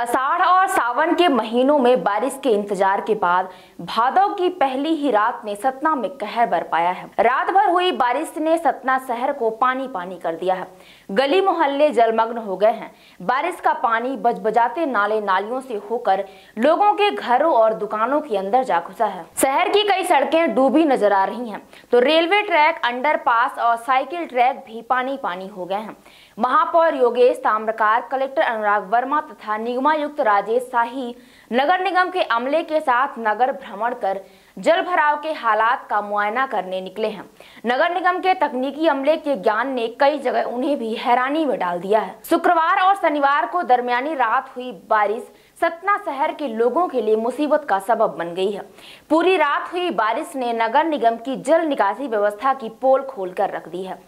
आषाढ़ और सावन के महीनों में बारिश के इंतजार के बाद भादौ की पहली ही रात ने सतना में कहर बरपाया है। रात भर हुई बारिश ने सतना शहर को पानी पानी कर दिया है। गली मोहल्ले जलमग्न हो गए हैं। बारिश का पानी बजबजाते नाले नालियों से होकर लोगों के घरों और दुकानों के अंदर जा घुसा है। शहर की कई सड़कें डूबी नजर आ रही है, तो रेलवे ट्रैक, अंडरपास और साइकिल ट्रैक भी पानी पानी हो गए हैं। महापौर योगेश ताम्रकार, कलेक्टर अनुराग वर्मा तथा निगमायुक्त राजेश साहू, नगर निगम के अमले के साथ नगर भ्रमण कर जल भराव के हालात का मुआयना करने निकले हैं। नगर निगम के तकनीकी अमले के ज्ञान ने कई जगह उन्हें भी हैरानी में डाल दिया है। शुक्रवार और शनिवार को दरमियानी रात हुई बारिश सतना शहर के लोगों के लिए मुसीबत का सबब बन गई है। पूरी रात हुई बारिश ने नगर निगम की जल निकासी व्यवस्था की पोल खोलकर रख दी है।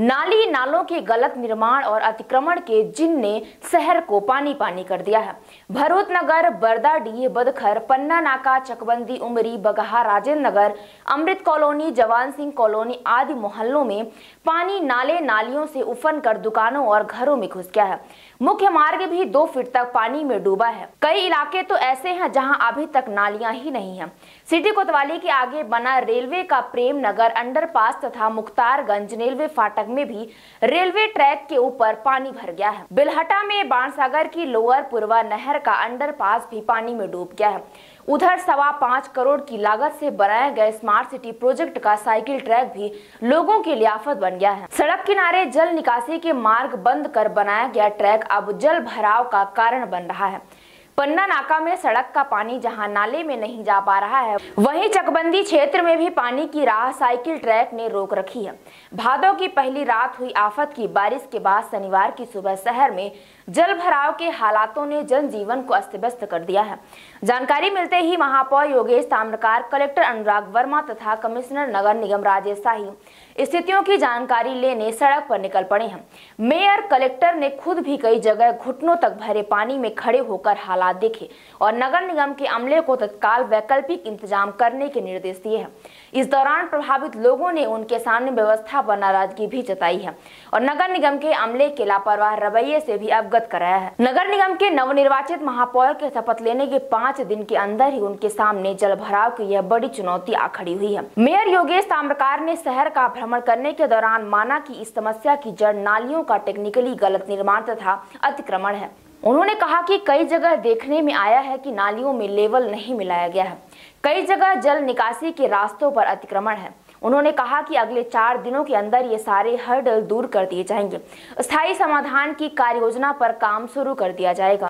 नाली नालों के गलत निर्माण और अतिक्रमण के जिन ने शहर को पानी पानी कर दिया है। भरूत्नगर, बरदाडी, बदखर, पन्ना नाका, चकबंदी, उमरी, बगहा, राजेंद्र नगर, अमृत कॉलोनी, जवान सिंह कॉलोनी आदि मोहल्लों में पानी नाले नालियों से उफन कर दुकानों और घरों में घुस गया है। मुख्य मार्ग भी 2 फीट तक पानी में डूबा है। कई इलाके तो ऐसे हैं जहां अभी तक नालियां ही नहीं हैं। सिटी कोतवाली के आगे बना रेलवे का प्रेम नगर अंडरपास तथा मुख्तारगंज रेलवे फाटक में भी रेलवे ट्रैक के ऊपर पानी भर गया है। बिलहटा में बाण की लोअर पुरवा नहर का अंडरपास भी पानी में डूब गया है। उधर 5.25 करोड़ की लागत से बनाए गए स्मार्ट सिटी प्रोजेक्ट का साइकिल ट्रैक भी लोगों के लिए आफत बन गया है। सड़क किनारे जल निकासी के मार्ग बंद कर बनाया गया ट्रैक अब जल भराव का कारण बन रहा है। पन्ना नाका में सड़क का पानी जहां नाले में नहीं जा पा रहा है, वहीं चकबंदी क्षेत्र में भी पानी की राह साइकिल ट्रैक ने रोक रखी है। भादौ की पहली रात हुई आफत की बारिश के बाद शनिवार की सुबह शहर में जल भराव के हालातों ने जनजीवन को अस्त व्यस्त कर दिया है। जानकारी मिलते ही महापौर योगेश ताम्रकार, कलेक्टर अनुराग वर्मा तथा कमिश्नर नगर निगम राजेश साहू स्थितियों की जानकारी लेने सड़क पर निकल पड़े हैं। मेयर, कलेक्टर ने खुद भी कई जगह घुटनों तक भरे पानी में खड़े होकर हालात देखे और नगर निगम के अमले को तत्काल वैकल्पिक इंतजाम करने के निर्देश दिए हैं। इस दौरान प्रभावित लोगों ने उनके सामने व्यवस्था पर नाराजगी भी जताई है और नगर निगम के अमले के लापरवाह रवैये से भी अवगत कराया है। नगर निगम के नवनिर्वाचित महापौर के शपथ लेने के 5 दिन के अंदर ही उनके सामने जल भराव की यह बड़ी चुनौती आ खड़ी हुई है। मेयर योगेश ताम्रकार ने शहर का भ्रमण करने के दौरान माना कि इस समस्या की जड़ नालियों का टेक्निकली गलत निर्माण तथा अतिक्रमण है। उन्होंने कहा कि कई जगह देखने में आया है कि नालियों में लेवल नहीं मिलाया गया है, कई जगह जल निकासी के रास्तों पर अतिक्रमण है। उन्होंने कहा कि अगले 4 दिनों के अंदर ये सारे हर्डल दूर कर दिए जाएंगे। स्थायी समाधान की कार्ययोजना पर काम शुरू कर दिया जाएगा।